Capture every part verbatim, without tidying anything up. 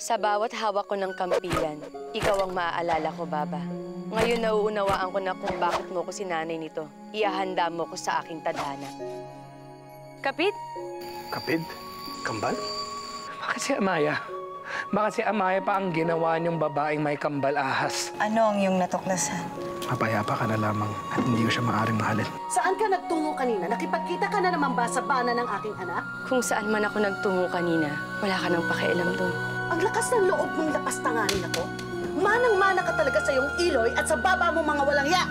Sa bawat hawak ko ng kampilan, ikaw ang maaalala ko, Baba. Ngayon nauunawaan ko na kung bakit mo ko sinanay nito. Iahanda mo ko sa aking tadhana. Kapit? Kapit? Kambal? Bakit si Amaya? Bakit si Amaya pa ang ginawa niyong babaeng may kambal ahas? Ano ang iyong natuklasan? Mapayapa ka na lamang at hindi ko siya maaaring mahalin. Saan ka nagtungo kanina? Nakipagkita ka na naman ba sa bana ng aking anak? Kung saan man ako nagtungo kanina, wala ka nang pakialam doon. Ang lakas ng loob mong lapastanganin ako. Manang-mana ka talaga sa iyong iloy at sa baba mo mga walang hiya.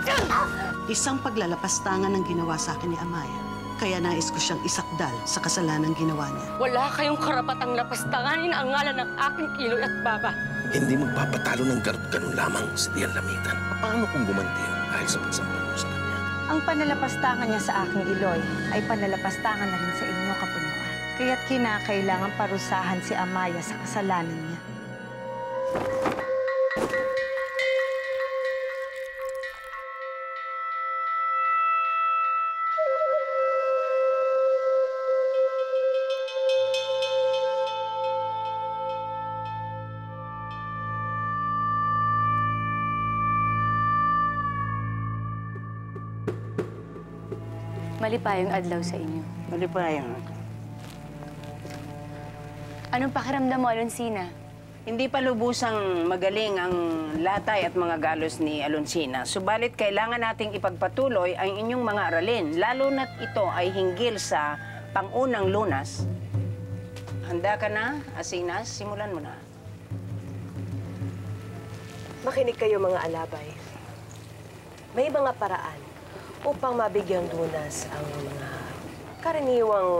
Isang paglalapastangan ang ginawa sa akin ni Amaya. Kaya nais ko siyang isakdal sa kasalanang ginawa niya. Wala kayong karapatang lapastanganin ang ngalan ng aking iloy at baba. Hindi magpapatalo ng garot-ganun lamang si Dian Lamitan. Paano kung gumanti dahil sa pagsampal mo sa kanya? Ang panalapastangan niya sa aking iloy ay panalapastangan na rin sa inyo, Kapunuan. Kaya't kinakailangan parusahan si Amaya sa kasalanan niya. Malipayong adlaw sa inyo. Malipayong. Anong pakiramdam mo, Alunsina? Hindi pa lubusang magaling ang latay at mga galos ni Alunsina. Subalit, kailangan nating ipagpatuloy ang inyong mga aralin, lalo na't ito ay hinggil sa pangunang lunas. Handa ka na, Asinas? Simulan mo na. Makinig kayo, mga alabay. May mga paraan upang mabigyang lunas ang mga karaniwang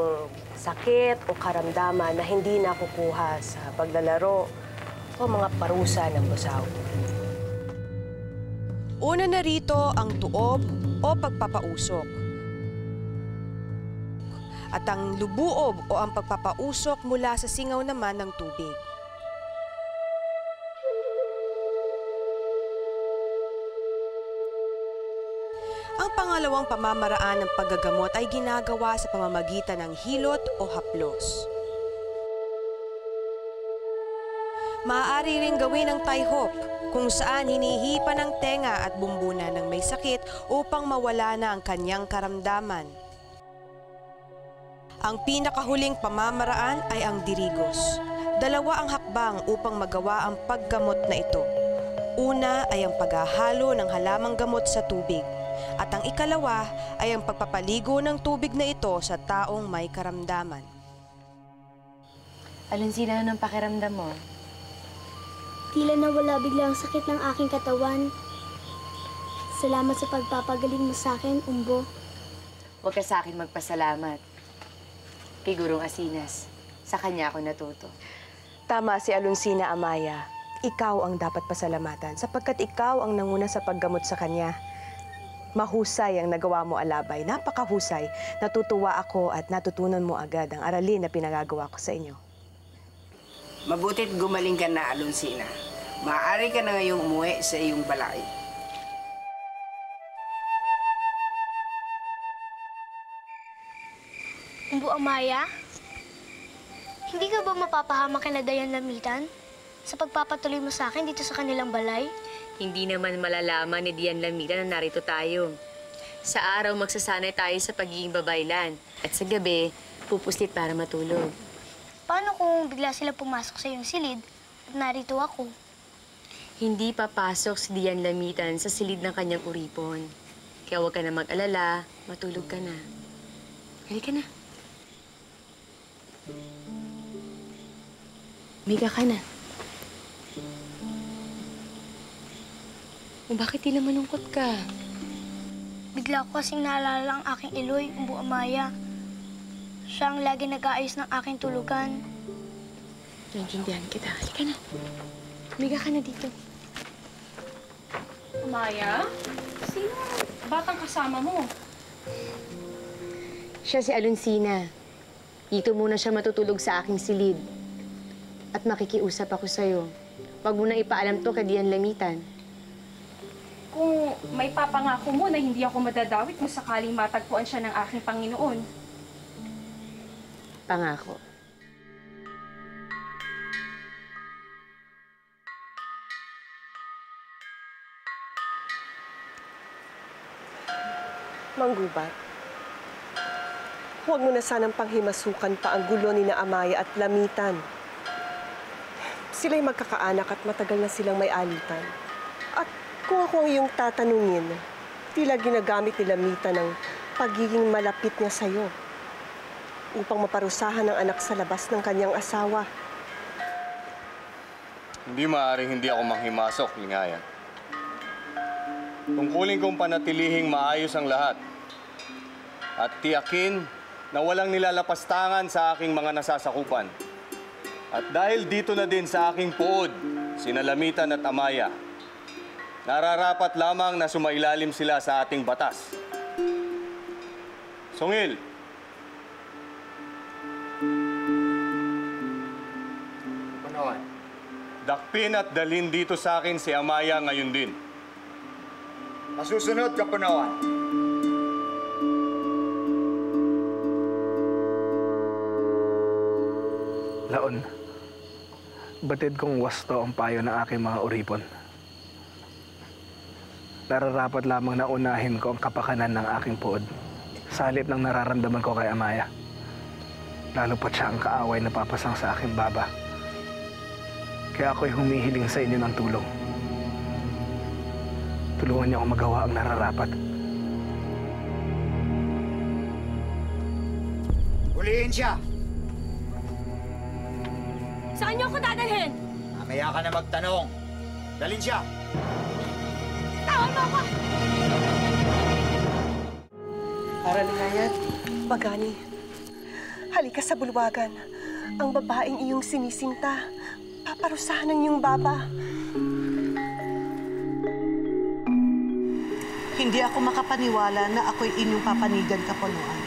sakit o karamdaman na hindi nakukuha sa paglalaro o mga parusa ng busaw. Una na rito ang tuob o pagpapausok. At ang lubuob o ang pagpapausok mula sa singaw naman ng tubig. Ang pangalawang pamamaraan ng paggagamot ay ginagawa sa pamamagitan ng hilot o haplos. Maaari ring gawin ang taihop, kung saan hinihipa ng tenga at bumbuna ng may sakit upang mawala na ang kanyang karamdaman. Ang pinakahuling pamamaraan ay ang dirigos. Dalawa ang hakbang upang magawa ang paggamot na ito. Una ay ang paghahalo ng halamang gamot sa tubig. At ang ikalawa ay ang pagpapaligo ng tubig na ito sa taong may karamdaman. Alunsina, anong pakiramdam mo? Tila nawala bigla ang sakit ng aking katawan. Salamat sa pagpapagaling mo sa akin, Umbo. Huwag ka sa akin magpasalamat. Kay Gurung Asinas, sa kanya ako natuto. Tama si Alunsina, Amaya. Ikaw ang dapat pasalamatan sapagkat ikaw ang nanguna sa paggamot sa kanya. Mahusay ang nagawa mo, alabay. Napakahusay. Natutuwa ako at natutunan mo agad ang aralin na pinagagawa ko sa inyo. Mabuti't gumaling ka na, Alunsina. Maaari ka na ngayong umuwi sa iyong balay. Umbo Amaya, hindi ka ba mapapahamak na Dian Lamitan sa pagpapatuloy mo sa akin dito sa kanilang balay? Hindi naman malalaman ni Dian Lamitan na narito tayo. Sa araw, magsasanay tayo sa pagiging babaylan. At sa gabi, pupuslit para matulog. Paano kung bigla sila pumasok sa iyong silid at narito ako? Hindi papasok si Dian Lamitan sa silid ng kanyang uripon. Kaya huwag ka na mag-alala, matulog ka na. Halika na. Miga ka na. O bakit tila malungkot ka? Bigla ko kasing naalala ang aking iloy, Umbo Amaya. Siya ang lagi nag-aayos ng aking tulugan. Naintindihan kita. Halika na. Umiga ka na dito. Amaya? Sino ang batang kasama mo? Siya si Alunsina. Dito muna siya matutulog sa aking silid. At makikiusap ako sa'yo. Huwag mo na ipaalam to kay Dian Lamitan. Kung may papangako mo na hindi ako madadawit kung sakaling matagpuan siya ng aking Panginoon. Pangako. manggubat. Huwag mo na sanang panghimasukan pa ang gulo ni na Amaya at Lamitan. Sila'y magkakaanak at matagal na silang may alitan. At kung ako ang iyong tatanungin, tila ginagamit ni Lamitan ang pagiging malapit niya sa'yo upang maparusahan ang anak sa labas ng kanyang asawa. Hindi maaaring hindi ako manghimasok, Lingayan. Tungkulin kong panatilihing maayos ang lahat. At tiyakin na walang nilalapastangan sa aking mga nasasakupan. At dahil dito na din sa aking puod, sina Lamitan at Amaya, nararapat lamang na sumailalim sila sa ating batas. Sungil! Panawan. Dakpin at dalhin dito sa akin si Amaya ngayon din. Masusunod, Kapanawan. Laon, batid kong wasto ang payo ng aking mga uripon. Nararapat lamang na unahin ko ang kapakanan ng aking puod sa halip ng nararamdaman ko kay Amaya. Lalo pat siya ang kaaway na papasang sa aking baba. Kaya ako'y humihiling sa inyo ng tulong. Tulungan niyo akong magawa ang nararapat. Ulihin siya! Saan niyo ako dadalhin? Mamaya ka na magtanong. Dalhin siya. Tawag mo ako! Para Lingayan. Magani. Halika sa bulwagan. Ang babaeng iyong sinisinta. Paparusahan ng iyong baba. Hindi ako makapaniwala na ako'y inyong papanigan, Kapuluan.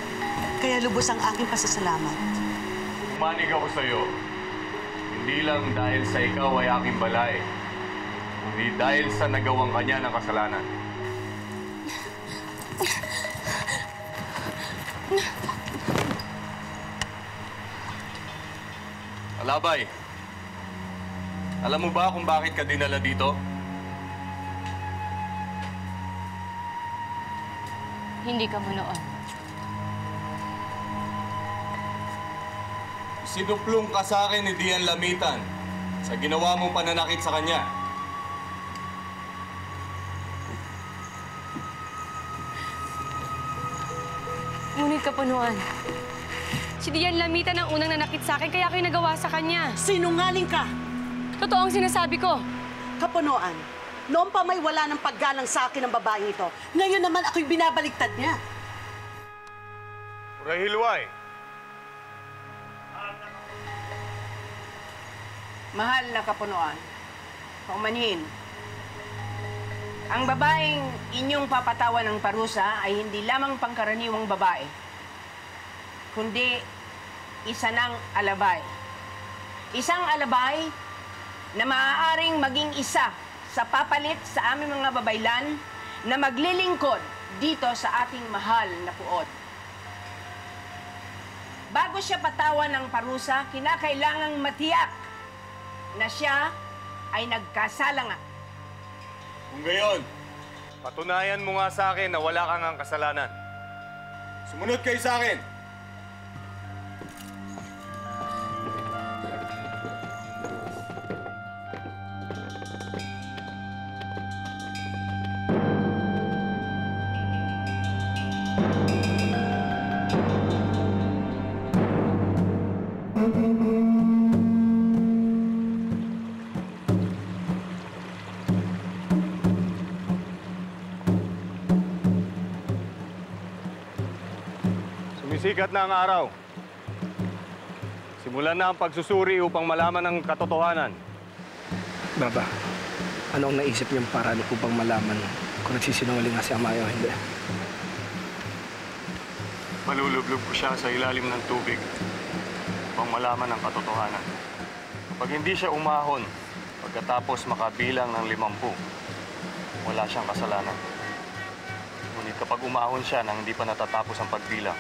Kaya lubos ang aking pasasalamat. Manig ako sa iyo. Hindi lang dahil sa ikaw ay aking balay, kundi dahil sa nagawang kanya ng kasalanan. Alabay, alam mo ba kung bakit ka dinala dito? Hindi ka mo noon. Sinuplong ka sa akin ni Dian Lamitan sa ginawa mong pananakit sa kanya. Ngunit Kapunuan, si Dian Lamitan ang unang nanakit sa akin kaya ako'y nagawa sa kanya. Sinungaling ka! Totoo ang sinasabi ko. Kapunuan, noon pa may wala ng paggalang sa akin ng babaeng ito. Ngayon naman ako'y binabaliktad niya. Rahilway! Mahal na Kapunuan, paumanhin, ang babaeng inyong papatawan ng parusa ay hindi lamang pangkaraniwang babae, kundi isa ng alabay. Isang alabay na maaaring maging isa sa papalit sa aming mga babaylan na maglilingkod dito sa ating mahal na puod. Bago siya patawan ng parusa, kinakailangang matiyak na siya ay nagkasala nga. Kung gayon, patunayan mo nga sa akin na wala kang ang kasalanan. Sumunod kayo sa akin! Sikat na ang araw. Simulan na ang pagsusuri upang malaman ang katotohanan. Baba, ano ang naisip niyong paraan upang malaman kung nagsisinungaling nga si Amaya o hindi? Malulublog ko siya sa ilalim ng tubig upang malaman ang katotohanan. Kapag hindi siya umahon, pagkatapos makabilang ng limampu, wala siyang kasalanan. Ngunit kapag umahon siya nang hindi pa natatapos ang pagbilang,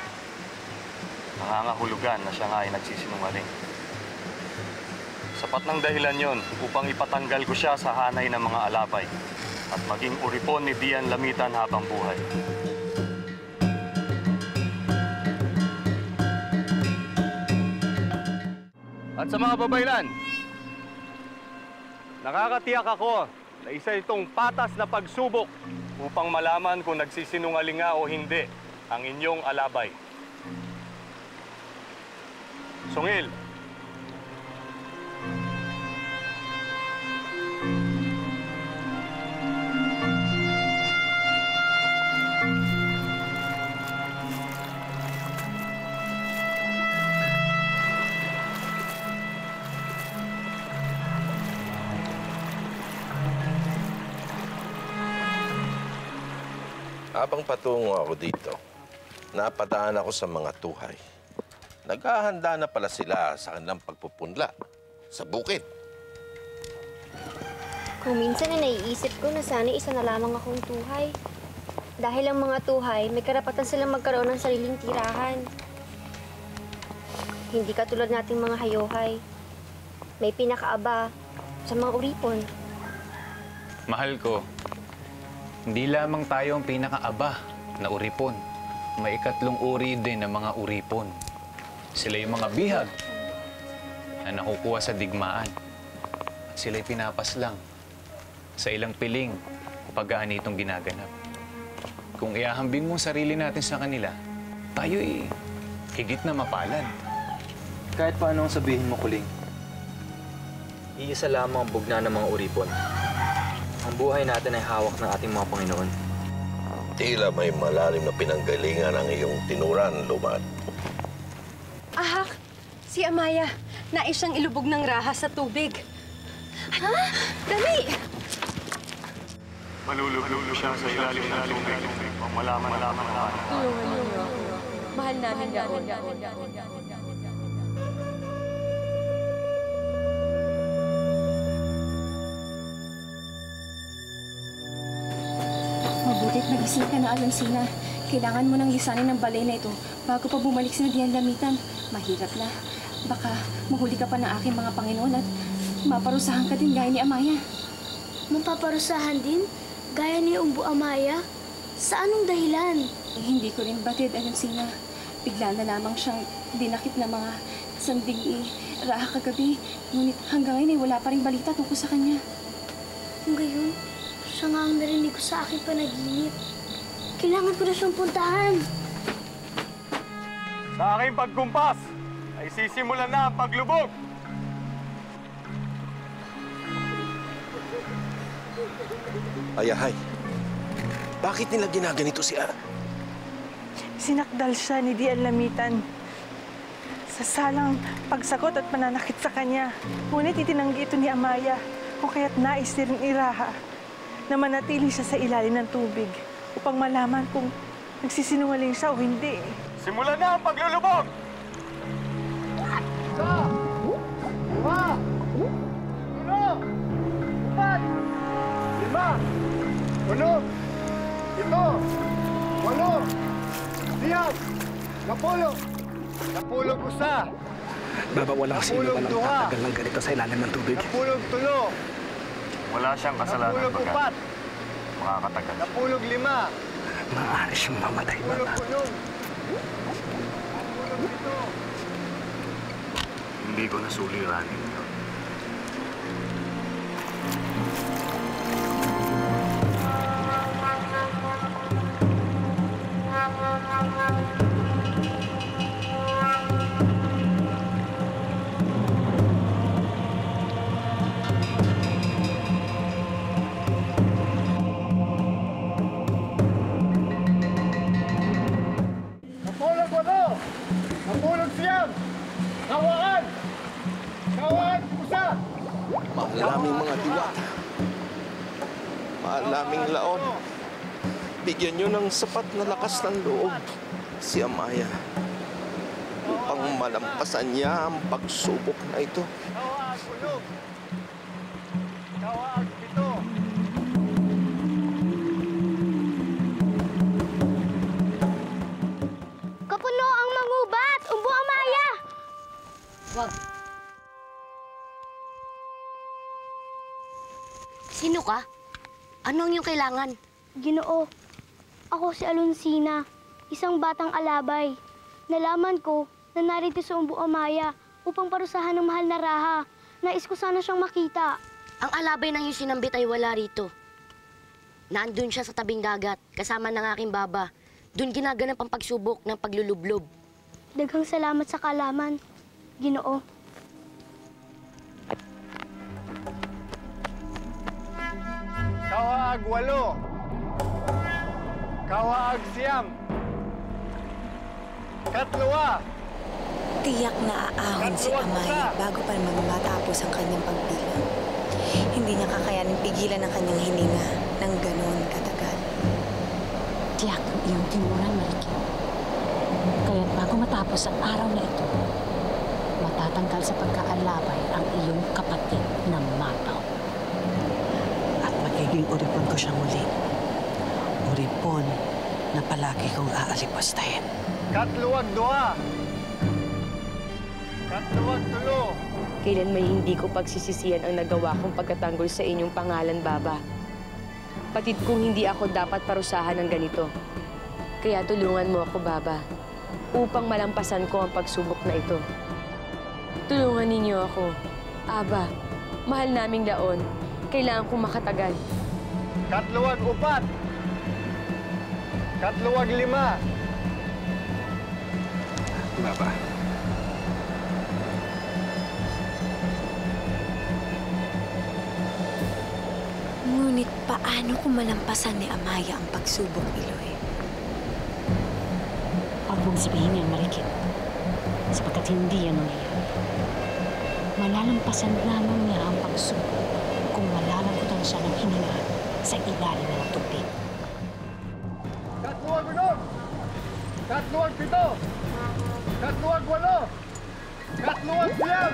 nangangahulugan na siya nga ay nagsisinungaling. Sapat ng dahilan yon upang ipatanggal ko siya sa hanay ng mga alabay at maging uripon ni Dian Lamitan habang buhay. At sa mga babaylan, nakakatiyak ako na isa itong patas na pagsubok upang malaman kung nagsisinungaling nga o hindi ang inyong alabay. Sungil! Habang patungo ako dito, napadaan ako sa mga tuhay. Naghahanda na pala sila sa kanilang pagpupunla sa bukid. Kung minsan na naiisip ko na sana isa na lamang akong tuhay. Dahil ang mga tuhay, may karapatan silang magkaroon ng sariling tirahan. Hindi katulad nating mga hayohay. May pinakaaba sa mga uripon. Mahal ko. Hindi lamang tayo ang pinakaaba na uripon. May ikatlong uri din ng mga uripon. Sila yung mga bihag na nakukuha sa digmaan. At sila'y pinapaslang sa ilang piling pagaan itong ginaganap. Kung iahambing mo sarili natin sa kanila, tayo'y higit na mapalad. Kahit paano ang sabihin mo, Kuling, iisa lamang ang bugna ng mga uripon. Ang buhay natin ay hawak ng ating mga Panginoon. Tila may malalim na pinanggalingan ang iyong tinuran, Lumad. Ahak! Si Amaya, nais siyang ilubog ng raha sa tubig. Ha? Dali! Malulubog siya sa ilalim ng tubig. Ang malaman naman naman. Mahal namin gawin. Mabutit nagising ka na, Alunsina. Kailangan mo nang lisanin ang balay na ito bago pa bumalik si Dian Lamitan. Mahirap na. Baka mahuli ka pa ng aking mga Panginoon at maparusahan ka din gaya ni Amaya. Mapaparusahan din? Gaya ni Umbu Amaya? Sa anong dahilan? Eh, hindi ko rin batid, Alunsina. Bigla na lamang siyang dinakip ng mga sanding ni Raha kagabi. Ngunit hanggang ngayon ay wala pa rin balita tungkol sa kanya. Kung gayon, siya nga ang narinig ko sa aking panaginip. Kailangan ko na siyang puntahan. Sa aking pagkumpas, ay sisimulan na ang paglubog. Ayahay, bakit nila ginaganito si Ara? Sinakdal siya ni Dian Lamitan. Sa salang pagsagot at pananakit sa kanya. Ngunit itinanggi ito ni Amaya, o kaya't nais din ni Raha na manatili siya sa ilalim ng tubig upang malaman kung nagsisinungaling siya o hindi. Simulan na ang paglulubog! Isa! Dua! Uno! Apat! Lima! Walong! Ito! Walong! Diyas! Napulo! Napulog usa! Baba, walang sino man ang tatagal ng ganito sa ilalim ng tubig. Napulog tulo! Wala siyang kasalanan pagkat makakatagal. Napulog lima. Maaari siyang mamatay na. Napulog punong. Napulog ito. Hindi ko nasuliranin ito. Bigyan niyo ng sapat na lakas ng loob si Amaya upang malampasan niya ang pagsubok na ito. Tawag ulog! Tawag ito! Kapuno ang mangubat! Umbo, Amaya! Wag! Sino ka? Ano ang iyong kailangan? Ginoo. Ako si Alunsina, isang batang alabay. Nalaman ko na narito sa Umbu Amaya upang parusahan ng mahal na Raha. Nais ko sana siyang makita. Ang alabay ng iyong sinambit ay wala rito. Naandun siya sa tabing dagat, kasama ng aking baba. Doon ginaganap ang pagsubok ng paglulublob. Daghang salamat sa kaalaman, Ginoo. Kawaag walo. Kawaag siyam. Katluwa. Tiyak na aahon si Amaya bago pa naman matapos ang kanyang pagbilang. Hindi niya kakayanin pigilan ang kanyang hininga ng ganoon katagal. Tiyak iyong tinuran, Mariki. Kaya't bago matapos ang araw na ito, matatanggal sa pagkaalabay ang iyong kapatid na Mapaw. Magiging uripon ko siya muli. Uripon na palagi kong aalipastahin. Katluwag doa! Katluwag tulo! Kailan may hindi ko pagsisisihan ang nagawa kong pagkatanggol sa inyong pangalan, Baba. Patid kong hindi ako dapat parusahan ng ganito. Kaya tulungan mo ako, Baba, upang malampasan ko ang pagsubok na ito. Tulungan ninyo ako. Aba, mahal naming Daon. Kailangan kong makatagal. Katluwag upat! Katluwag lima! Baba. Ngunit paano kung malampasan ni Amaya ang pagsubok, Iloy? Huwag mong sabihin yan, Marikit. Sapagkat hindi yan nangyayari. Malalampasan lamang niya ang pagsubok kung malalagutan siya ng hininga sa ilalim ng tubig. Katluwag unom! Katluwag pito! Katluwag walo! Katluwag siyam!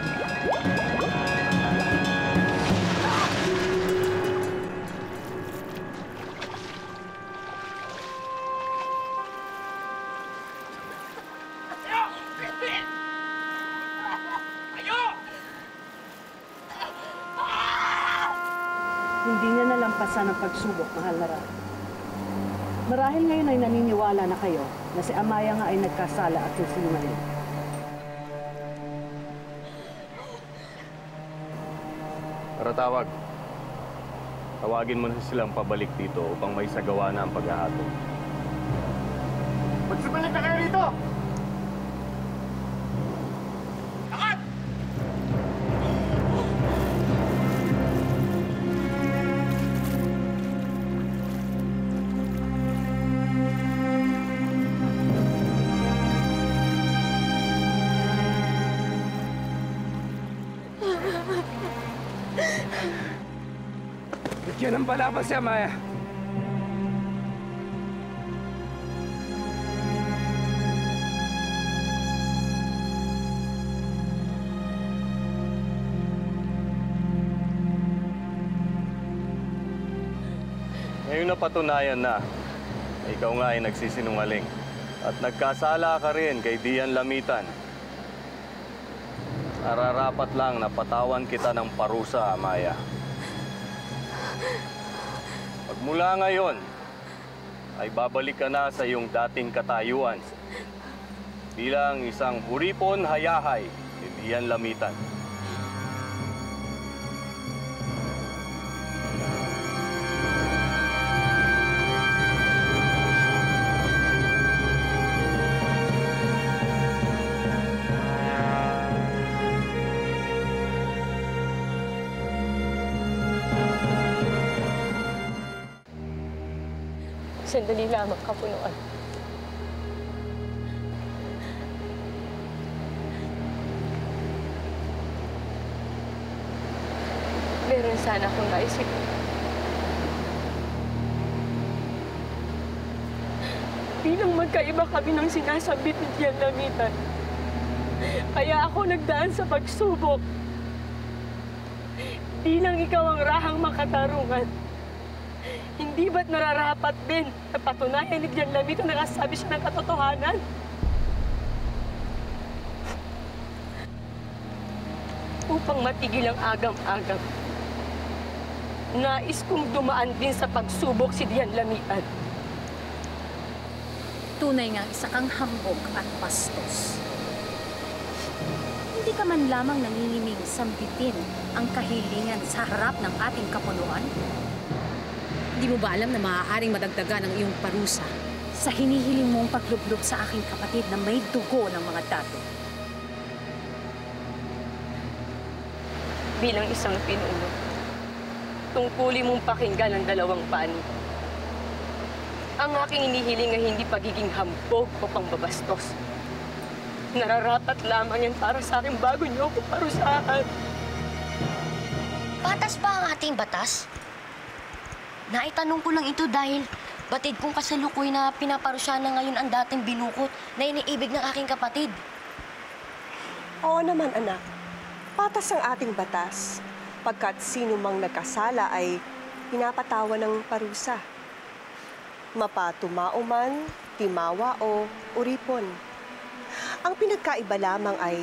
Pasan ang pagsubok, mahal na Raha. Marahil ngayon ay naniniwala na kayo na si Amaya nga ay nagkasala at susungaling. Para tawag. Tawagin mo na silang pabalik dito upang may sagawa na ang paghahatol. Magsumalik na kayo dito! Yan ang palaban si Amaya. Ngayong napatunayan na, ikaw nga ay nagsisinungaling at nagkasala ka rin kay Dian Lamitan. Nararapat lang na patawan kita ng parusa, Amaya. Pagmula ngayon, ay babalik ka na sa iyong dating katayuan bilang isang uripon hayahay ni Dian Lamitan. Sandali lamang, Kapunuan. Meron sana akong naisip. Bilang magkaiba kami ng sinasabit ni Dian Lamitan, kaya ako nagdaan sa pagsubok. Bilang ikaw ang Rahang makatarungan, hindi ba't nararapat din na patunayan ni Dian Lamitan na nagsasabi siya ng katotohanan? Upang matigil ang agam-agam, nais kong dumaan din sa pagsubok si Dian Lamitan. Tunay nga isa kang hambog at bastos. hindi ka man lamang nanginginig sambitin ang kahilingan sa harap ng ating kapunuan? Hindi mo ba alam na maaaring madagdagan ang iyong parusa sa hinihiling mong paglublog sa aking kapatid na may dugo ng mga dato? Bilang isang pinuno, tungkuli mong pakinggan ang dalawang panig. Ang aking inihiling ay hindi pagiging hambog o pangbabastos. Nararapat lamang yan para sa akin bago niyo ako parusahan. Batas ba ang ating batas? Naitanong ko lang ito dahil batid kong kasalukuy na pinaparusahan na ngayon ang dating binukot na iniibig ng aking kapatid. Oo naman, anak. Batas ang ating batas. Pagkat sino mang nagkasala ay pinapatawa ng parusa. Mapatumao man, timawa o uripon. Ang pinagkaiba lamang ay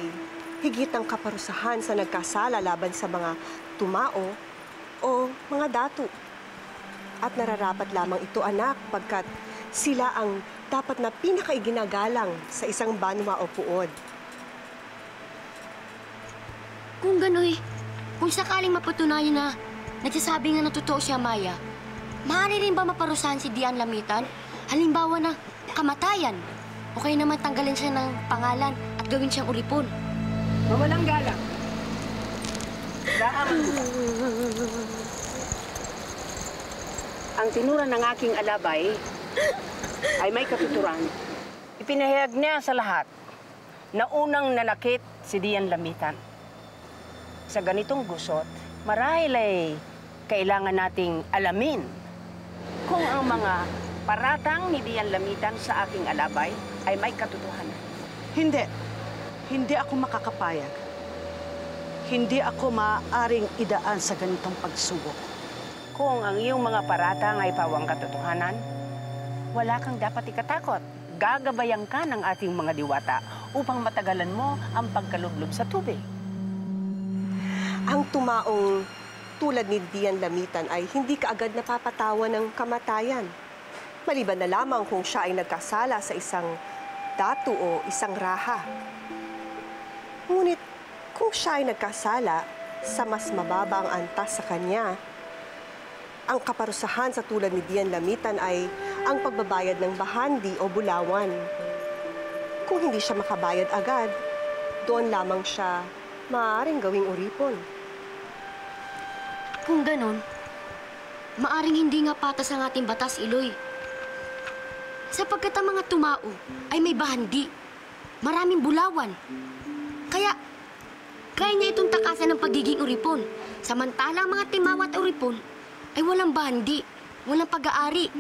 higit ang kaparusahan sa nagkasala laban sa mga tumao o mga dato. At nararapat lamang ito, anak, pagkat sila ang dapat na pinakaiginagalang sa isang banwa o puod. Kung gano'y, kung sakaling mapatunayan na nagsasabi nga na totoo si Amaya, maaari rin ba maparusahan si Dian Lamitan? Halimbawa na kamatayan. O kaya naman tanggalin siya ng pangalan at gawin siyang uripon. Mawalang galang. Daaman ko. Ang tinura ng aking alabay ay may katuturan. Ipinahayag niya sa lahat na unang nanakit si Dian Lamitan. Sa ganitong gusot, marahil ay kailangan nating alamin kung ang mga paratang ni Dian Lamitan sa aking alabay ay may katotohanan. Hindi. Hindi ako makakapayag. Hindi ako maaaring idaan sa ganitong pagsubok. Kung ang iyong mga paratang ay pawang katotohanan, wala kang dapat ikatakot. Gagabayan ka ng ating mga diwata upang matagalan mo ang pagkalublob sa tubig. Ang tumaong tulad ni Dian Lamitan ay hindi kaagad napapatawan ng kamatayan. Maliban na lamang kung siya ay nagkasala sa isang datu o isang raha. Ngunit kung siya ay nagkasala sa mas mababang antas sa kanya, ang kaparusahan sa tulad ni Dian Lamitan ay ang pagbabayad ng bahandi o bulawan. Kung hindi siya makabayad agad, doon lamang siya maaaring gawing uripon. Kung ganon, maaring hindi nga patas ang ating batas, Iloy. Sapagkat ang mga tumao ay may bahandi, maraming bulawan. Kaya, kaya niya itong takasan ng pagiging uripon. Samantalang mga timawa at uripon, ay walang bahandi, walang pag-aari.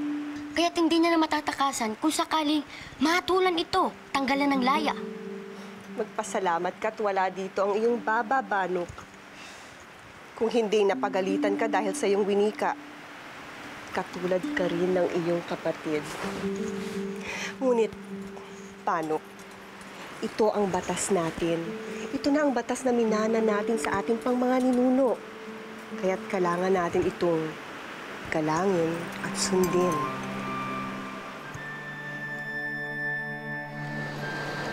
Kaya't hindi niya na matatakasan kung sakaling mahatulan ito, tanggalan ng laya. Magpasalamat ka't wala dito ang iyong baba, Banok. Kung hindi napagalitan ka dahil sa iyong winika, katulad ka rin ng iyong kapatid. Ngunit, Banok, ito ang batas natin. Ito na ang batas na minana natin sa ating pang mga ninuno. Kaya't kailangan natin itong galangin at sundin.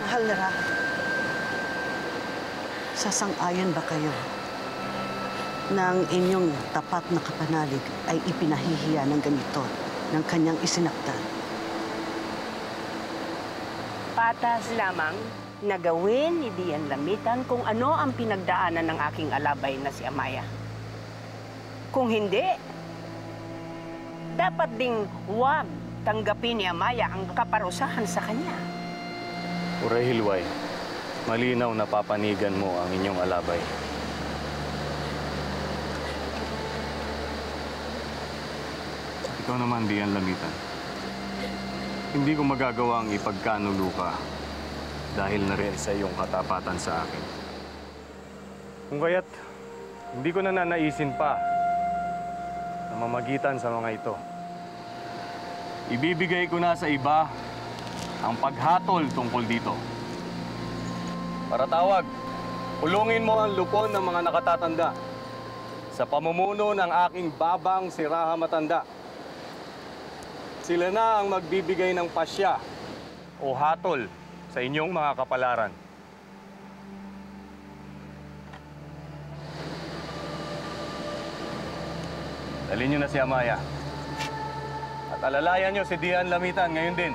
Mahal na Raha, sasang-ayon ba kayo na ang inyong tapat na kapanalig ay ipinahihiya ng ganito ng kanyang isinaktan? Patas lamang na gawin ni Dian Lamitan kung ano ang pinagdaanan ng aking alabay na si Amaya. Kung hindi, dapat ding huwag tanggapin ni Amaya ang kaparusahan sa kanya. Urehilway, malinaw na papanigan mo ang inyong alabay. Ikaw naman, Dian Lamitan. Hindi ko magagawa ang ipagkanulo ka dahil na rin sa iyong katapatan sa akin. Kung kaya't, hindi ko nananaisin pa na mamagitan sa mga ito. Ibibigay ko na sa iba ang paghatol tungkol dito. Para tawag, ulungin mo ang lupon ng mga nakatatanda sa pamumuno ng aking babang si Raha Matanda. Sila na ang magbibigay ng pasya o hatol sa inyong mga kapalaran. Dalhin niyo na si Amaya. At alalayan niyo si Dian Lamitan ngayon din.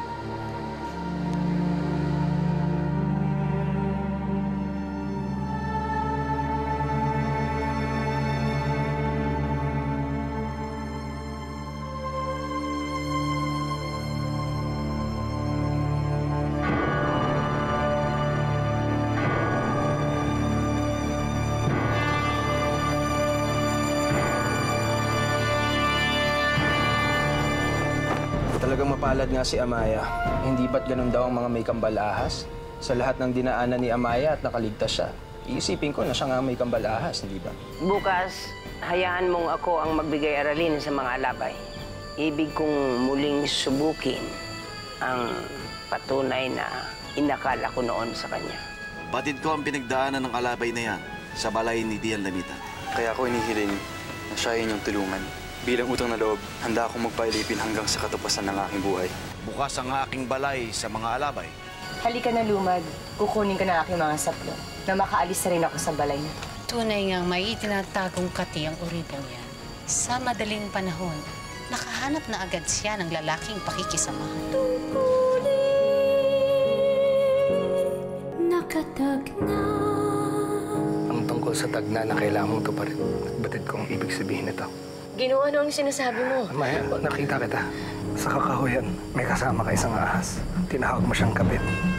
Talagang mapalad nga si Amaya. Hindi ba't ganun daw ang mga may kambalahas? Sa lahat ng dinaanan ni Amaya at nakaligtas siya, iisipin ko na siya nga may kambalahas, hindi ba? Bukas, hayaan mong ako ang magbigay aralin sa mga alabay. Ibig kong muling subukin ang patunay na inakala ko noon sa kanya. Batid ko ang pinagdaanan ng alabay na yan sa balay ni Dian Lamitan. Kaya ako inihiling na siya inyong tulungan. Bilang utang na loob, handa akong magpailipin hanggang sa katapusan ng aking buhay. Bukas ang aking balay sa mga alabay. Halika na, Lumad. Kukunin ka na aking mga saplo na makaalis na rin ako sa balay na. Tunay ngang may itinatagong kati ang uripon niya. Sa madaling panahon, nakahanap na agad siya ng lalaking pakikisamahan. Ang tungkol sa tagna na kailangan mong tuparin at batid kong ibig sabihin na tao. Gino, ano ang sinasabi mo? Amaya, nakita kita. Sa kakahuyan, may kasama ka isang ahas. Tinahawag mo siyang kabit.